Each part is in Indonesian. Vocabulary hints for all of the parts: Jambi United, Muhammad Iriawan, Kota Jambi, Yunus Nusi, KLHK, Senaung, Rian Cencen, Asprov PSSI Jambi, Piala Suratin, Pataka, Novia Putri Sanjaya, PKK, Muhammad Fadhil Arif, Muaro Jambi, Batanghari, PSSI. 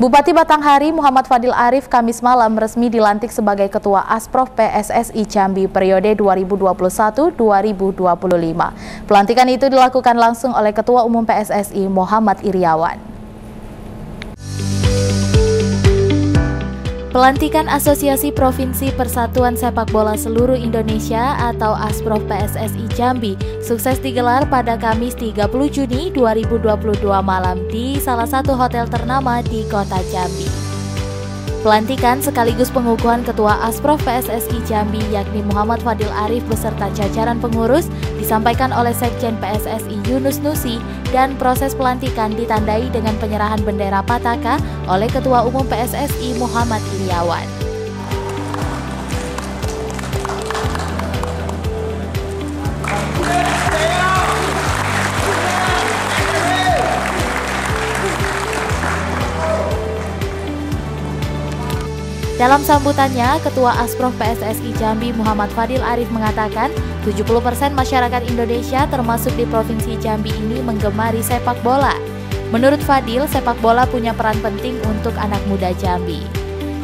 Bupati Batanghari Muhammad Fadhil Arif Kamis malam resmi dilantik sebagai Ketua Asprov PSSI Jambi periode 2021-2025. Pelantikan itu dilakukan langsung oleh Ketua Umum PSSI Muhammad Iriawan. Pelantikan Asosiasi Provinsi Persatuan Sepak Bola Seluruh Indonesia atau Asprov PSSI Jambi sukses digelar pada Kamis 30 Juni 2022 malam di salah satu hotel ternama di Kota Jambi. Pelantikan sekaligus pengukuhan Ketua Asprov PSSI Jambi yakni Muhammad Fadhil Arif beserta jajaran pengurus disampaikan oleh Sekjen PSSI Yunus Nusi dan proses pelantikan ditandai dengan penyerahan bendera Pataka oleh Ketua Umum PSSI Muhammad Iriawan. Dalam sambutannya, Ketua Asprov PSSI Jambi Muhammad Fadhil Arif mengatakan 70% masyarakat Indonesia termasuk di Provinsi Jambi ini menggemari sepak bola. Menurut Fadhil, sepak bola punya peran penting untuk anak muda Jambi.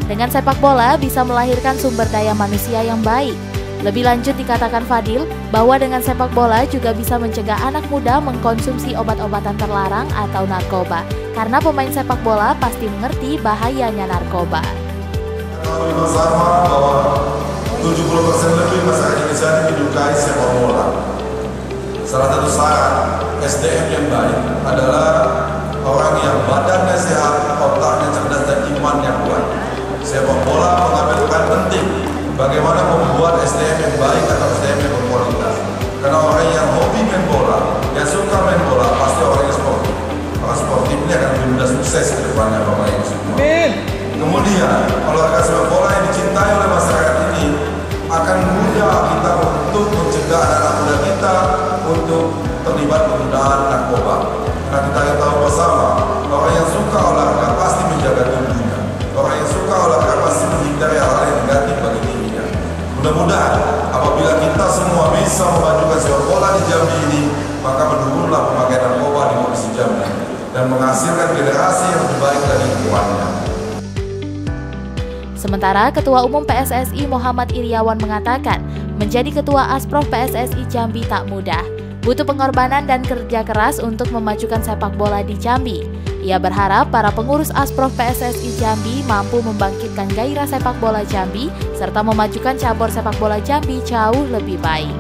Dengan sepak bola bisa melahirkan sumber daya manusia yang baik. Lebih lanjut dikatakan Fadhil bahwa dengan sepak bola juga bisa mencegah anak muda mengkonsumsi obat-obatan terlarang atau narkoba. Karena pemain sepak bola pasti mengerti bahayanya narkoba. Bersama bahwa 70% lebih masyarakat Indonesia menyukai sepak bola. Salah satu syarat SDM yang baik adalah orang yang badannya sehat, otaknya cerdas dan iman yang kuat. Sepak bola mengambil peran penting bagaimana membuat SDM yang baik atau SDM yang berkualitas. Karena orang yang hobi main bola, yang suka main bola pasti orang yang sportif. Orang sportif ini akan lebih mudah sukses ke depannya pemain semua. Kemudian olahraga sepak bola yang dicintai oleh masyarakat ini akan mudah kita untuk mencegah anak muda kita untuk terlibat penggunaan narkoba. Karena kita tahu bersama, orang yang suka olahraga pasti menjaga tubuhnya. Orang yang suka olahraga pasti menghindari hal-hal yang negatif bagi dirinya. Mudah-mudahan apabila kita semua bisa memajukan sepak bola di Jambi ini, maka menurunlah pemakaian narkoba di Provinsi Jambi dan menghasilkan generasi yang lebih baik dari lingkungannya. Sementara Ketua Umum PSSI Muhammad Iriawan mengatakan, menjadi Ketua Asprov PSSI Jambi tak mudah. Butuh pengorbanan dan kerja keras untuk memajukan sepak bola di Jambi. Ia berharap para pengurus Asprov PSSI Jambi mampu membangkitkan gairah sepak bola Jambi serta memajukan cabur sepak bola Jambi jauh lebih baik.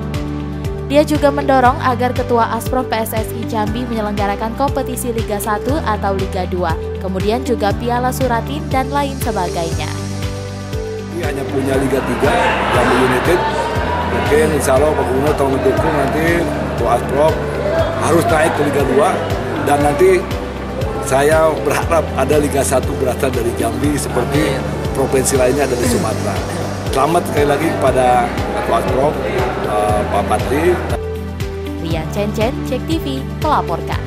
Dia juga mendorong agar Ketua Asprov PSSI Jambi menyelenggarakan kompetisi Liga 1 atau Liga 2, kemudian juga Piala Suratin dan lain sebagainya. Hanya punya Liga 3, Jambi United. Mungkin insya Allah Pak Gubernur tolong mendukung nanti untuk Asprov harus naik ke Liga 2 dan nanti saya berharap ada Liga 1 berasal dari Jambi seperti provinsi lainnya dari Sumatera. Selamat sekali lagi kepada Asprov Pak Patri. Rian Cencen, Cek TV melaporkan.